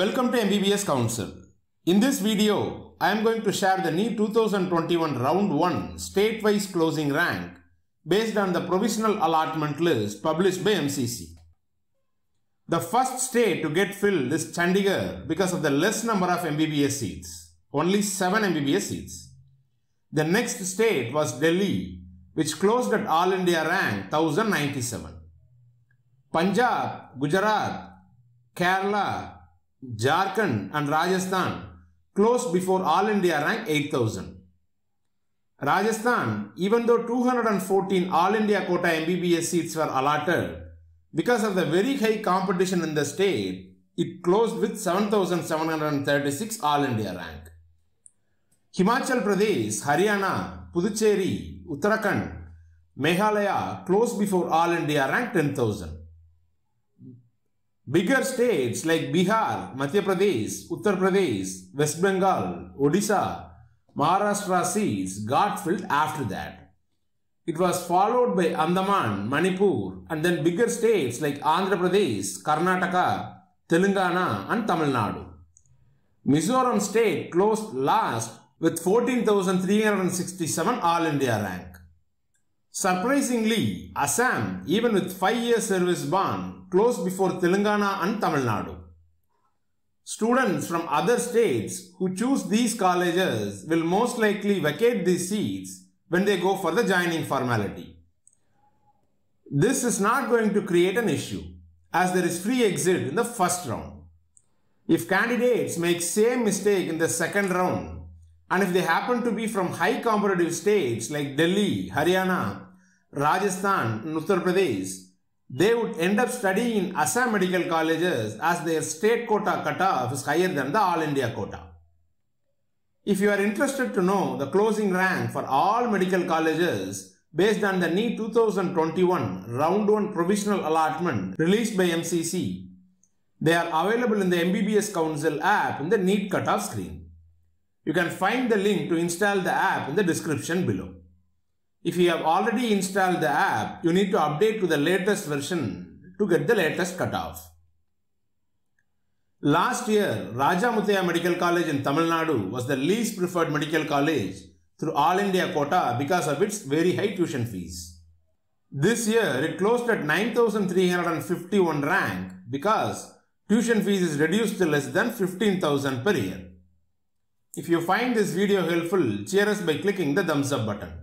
Welcome to MBBS Council. In this video, I am going to share the NEET 2021 Round 1 state-wise closing rank based on the provisional allotment list published by MCC. The first state to get filled is Chandigarh because of the less number of MBBS seats, only 7 MBBS seats. The next state was Delhi, which closed at All India rank 1097. Punjab, Gujarat, Kerala, Jharkhand and Rajasthan closed before All India rank 8000. Rajasthan, even though 214 All India quota MBBS seats were allotted, because of the very high competition in the state, it closed with 7736 All India rank. Himachal Pradesh, Haryana, Puducherry, Uttarakhand, Meghalaya closed before All India rank 10,000. Bigger states like Bihar, Madhya Pradesh, Uttar Pradesh, West Bengal, Odisha, Maharashtra seats got filled after that. It was followed by Andaman, Manipur, and then bigger states like Andhra Pradesh, Karnataka, Telangana, and Tamil Nadu. Mizoram state closed last with 14,367 All India rank. Surprisingly, Assam, even with 5-year service ban, closed before Telangana and Tamil Nadu. Students from other states who choose these colleges will most likely vacate these seats when they go for the joining formality. This is not going to create an issue as there is free exit in the first round. If candidates make same mistake in the second round and if they happen to be from high competitive states like Delhi, Haryana, Rajasthan and Uttar Pradesh, they would end up studying in Assam medical colleges as their state quota cutoff is higher than the All India quota. If you are interested to know the closing rank for all medical colleges based on the NEET 2021 Round 1 provisional allotment released by MCC, they are available in the MBBS Council app in the NEET cutoff screen. You can find the link to install the app in the description below. If you have already installed the app, you need to update to the latest version to get the latest cutoff. Last year, Raja Muthiah Medical College in Tamil Nadu was the least preferred medical college through All India quota because of its very high tuition fees. This year, it closed at 9,351 rank because tuition fees is reduced to less than 15,000 per year. If you find this video helpful, cheer us by clicking the thumbs up button.